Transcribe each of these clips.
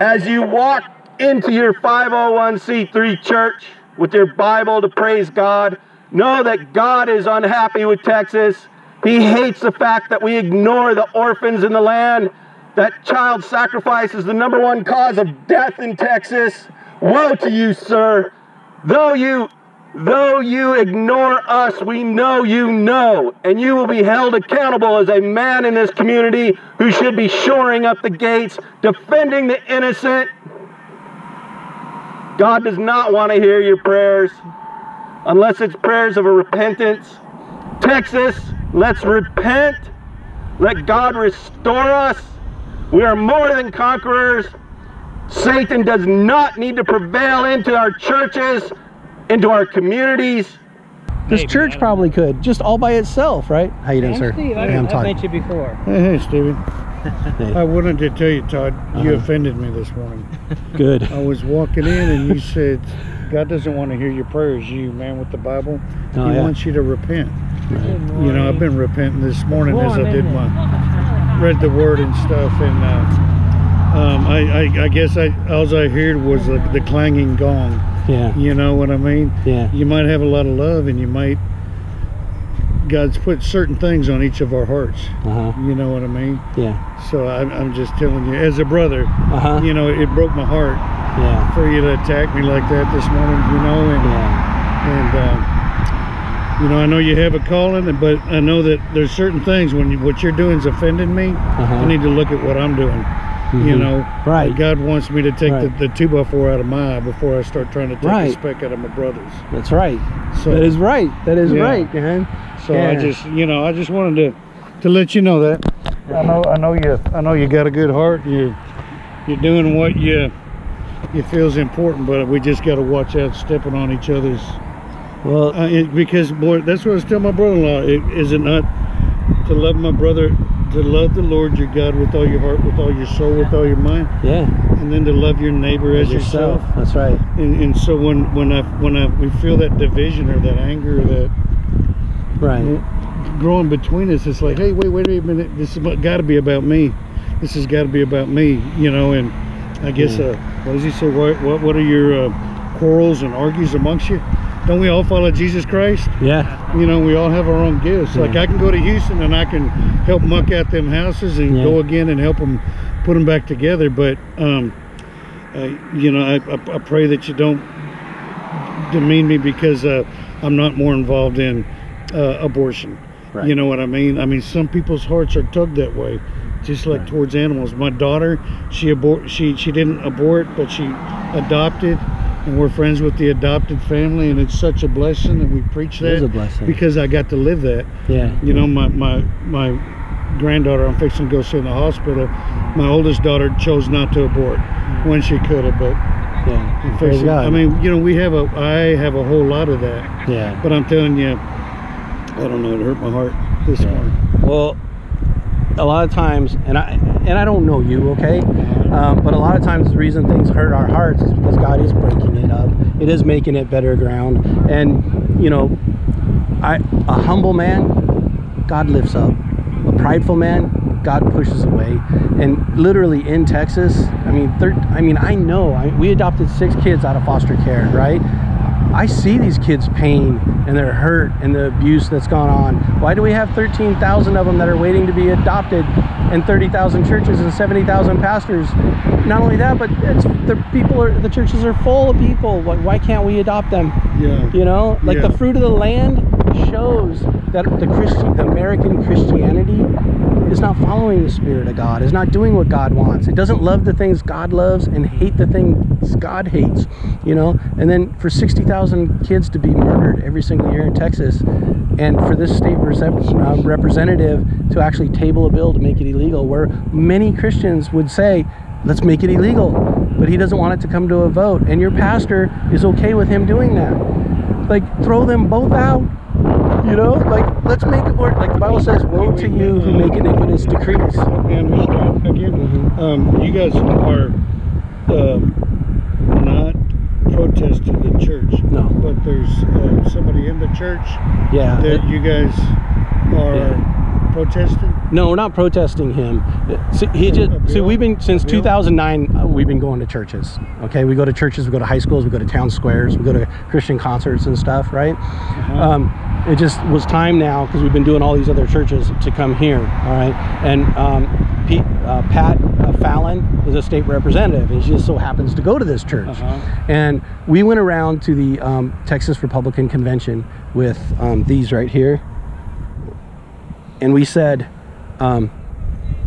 As you walk into your 501c3 church with your Bible to praise God, know that God is unhappy with Texas. He hates the fact that we ignore the orphans in the land, that child sacrifice is the #1 cause of death in Texas. Woe to you, sir. Though you ignore us, we know you know, and you will be held accountable as a man in this community who should be shoring up the gates, defending the innocent. God does not want to hear your prayers, unless it's prayers of a repentance. Texas, let's repent. Let God restore us. We are more than conquerors. Satan does not need to prevail into our churches, into our communities. This church probably could, just all by itself, right? How you doing, sir? Steve, I've met you before. Hey, Steven. I wanted to tell you, Todd, you offended me this morning. Good. I was walking in and you said, God doesn't want to hear your prayers, you man with the Bible. Oh, he wants you to repent. Right. You know, I've been repenting this morning as I did my, read the word and stuff, and I guess all I heard was the clanging gong. Yeah. You know what I mean? Yeah. You might have a lot of love, and you might, God's put certain things on each of our hearts. You know what I mean? Yeah. So I'm just telling you, as a brother, you know, it broke my heart for you to attack me like that this morning, you know, and, you know, I know you have a calling, but I know that there's certain things when you, what you're doing is offending me. I need to look at what I'm doing. You know, God wants me to take the 2x4 out of my eye before I start trying to take the speck out of my brother's. That's right. So that is right. That is right, man. So I just, you know, I just wanted to let you know that. I know you got a good heart. You're doing what you feels important, but we just got to watch out stepping on each other's. Well, because boy, that's what I was telling my brother-in-law. Is it not to love my brother? To love the Lord your God with all your heart, with all your soul, with all your mind. Yeah. And then to love your neighbor as yourself. That's right. And so when we feel that division or that anger or that growing between us, it's like, hey, wait a minute, this has got to be about me. This has got to be about me, you know. And I guess what does he say? What are your quarrels and argues amongst you? Don't we all follow Jesus Christ? Yeah. You know, we all have our own gifts. Like I can go to Houston and I can help muck out them houses and go again and help them put them back together. But, you know, I pray that you don't demean me because I'm not more involved in abortion. Right. You know what I mean? I mean, some people's hearts are tugged that way, just like towards animals. My daughter, she didn't abort, but she adopted. And we're friends with the adopted family, and it's such a blessing that we preach that. It is a blessing. Because I got to live that. Yeah. You know, my granddaughter, I'm fixing to go see in the hospital. My oldest daughter chose not to abort when she could have, but praise God. I mean, you know, I have a whole lot of that. Yeah. But I'm telling you, I don't know, it hurt my heart this morning. Well, a lot of times, and I don't know you, okay? But a lot of times the reason things hurt our hearts is because God is breaking it up. It is making it better ground. And, you know, a humble man, God lifts up. A prideful man, God pushes away. And literally in Texas, I mean, we adopted 6 kids out of foster care, right? I see these kids' pain and their hurt and the abuse that's gone on. Why do we have 13,000 of them that are waiting to be adopted, and 30,000 churches and 70,000 pastors? Not only that, but the churches are full of people. Why can't we adopt them? Yeah. You know, like the fruit of the land shows that the American Christianity is not following the Spirit of God, is not doing what God wants. It doesn't love the things God loves and hate the things God hates, you know? And then for 60,000 kids to be murdered every single year in Texas, and for this state representative to actually table a bill to make it illegal, where many Christians would say, let's make it illegal, but he doesn't want it to come to a vote. And your pastor is okay with him doing that. Like, throw them both out. You know, like, let's make it work. Like the Bible says, woe to you who make iniquitous decrees. And again, you guys are not protesting the church. No. But there's somebody in the church that you guys are protesting. No, we're not protesting him. See, he just, see, we've been, since 2009, we've been going to churches. Okay, we go to churches, we go to high schools, we go to town squares, we go to Christian concerts and stuff, right? Uh-huh. It just was time now, because we've been doing all these other churches, to come here, all right? And Pat Fallon is a state representative, and she just so happens to go to this church. Uh-huh. And we went around to the Texas Republican Convention with these right here. And we said,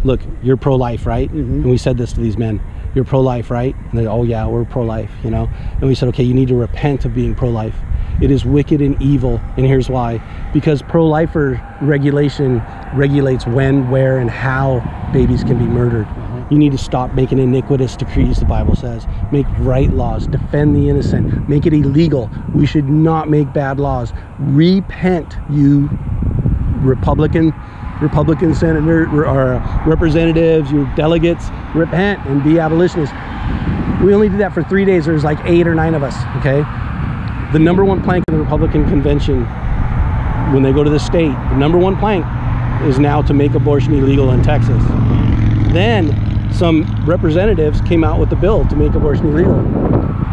look, you're pro-life, right? Mm-hmm. And we said this to these men. You're pro-life, right? And they're, oh yeah, we're pro-life, you know? And we said, okay, you need to repent of being pro-life. It is wicked and evil, and here's why. Because pro-lifer regulation regulates when, where, and how babies can be murdered. Mm-hmm. You need to stop making iniquitous decrees, the Bible says. Make right laws, defend the innocent, make it illegal. We should not make bad laws. Repent, you Republican senator or representatives, your delegates, repent and be abolitionists. We only did that for 3 days. There's like 8 or 9 of us, okay? The #1 plank of the Republican Convention, when they go to the state, the #1 plank is now to make abortion illegal in Texas. Then some representatives came out with a bill to make abortion illegal.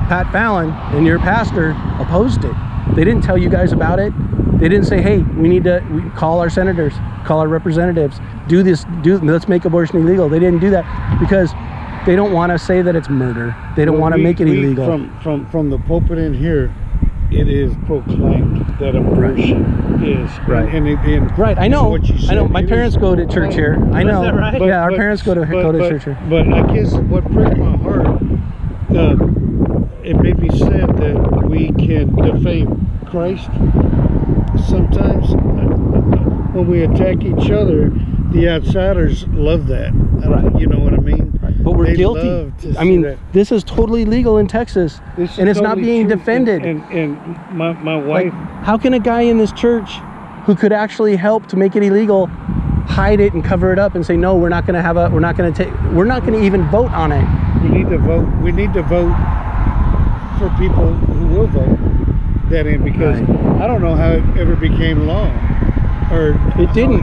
Pat Fallon and your pastor opposed it. They didn't tell you guys about it. They didn't say, hey, we need to call our senators, call our representatives, do this, let's make abortion illegal. They didn't do that because they don't want to say that it's murder. They don't want to make it illegal. From the pulpit in here, it is proclaimed that abortion is right. And I know. What you said, I know. My parents go to church here. I know. Is that right? But, yeah, our parents go to church here. But I guess what pricked my heart, it may be said that we can defame Christ. Sometimes when we attack each other, the outsiders love that. Right. You know what I mean? Right. But we're guilty. I mean, this is totally legal in Texas, and it's totally not being defended. And my wife... Like, how can a guy in this church who could actually help to make it illegal hide it and cover it up and say, no, we're not going to have a... We're not going to even vote on it. We need to vote. We need to vote for people who will vote. That in because right. I don't know how it ever became law, or it didn't.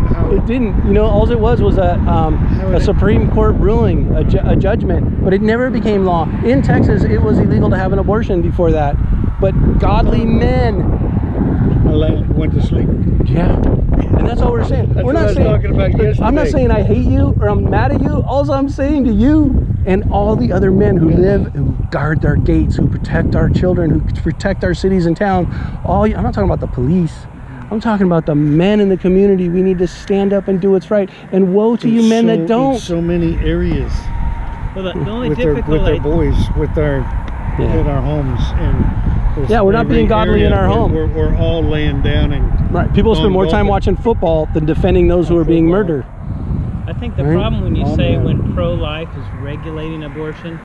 You know, all it was a Supreme Court ruling, a judgment, but it never became law in Texas. It was illegal to have an abortion before that, but godly men went to sleep. Yeah, and that's all we're saying. That's we're not saying. Talking about yesterday. I'm not saying I hate you or I'm mad at you. Also, I'm saying to you and all the other men who live, who guard their gates, who protect our children, who protect our cities and towns. I'm not talking about the police. I'm talking about the men in the community. We need to stand up and do what's right. And woe to you men that don't. In so many areas. Well, the only with our boys, in our homes. And yeah, we're not being godly in our home. We're all laying down. And right. People spend more time watching football than defending those who are being murdered. I think the problem when you say pro-life is regulating abortion.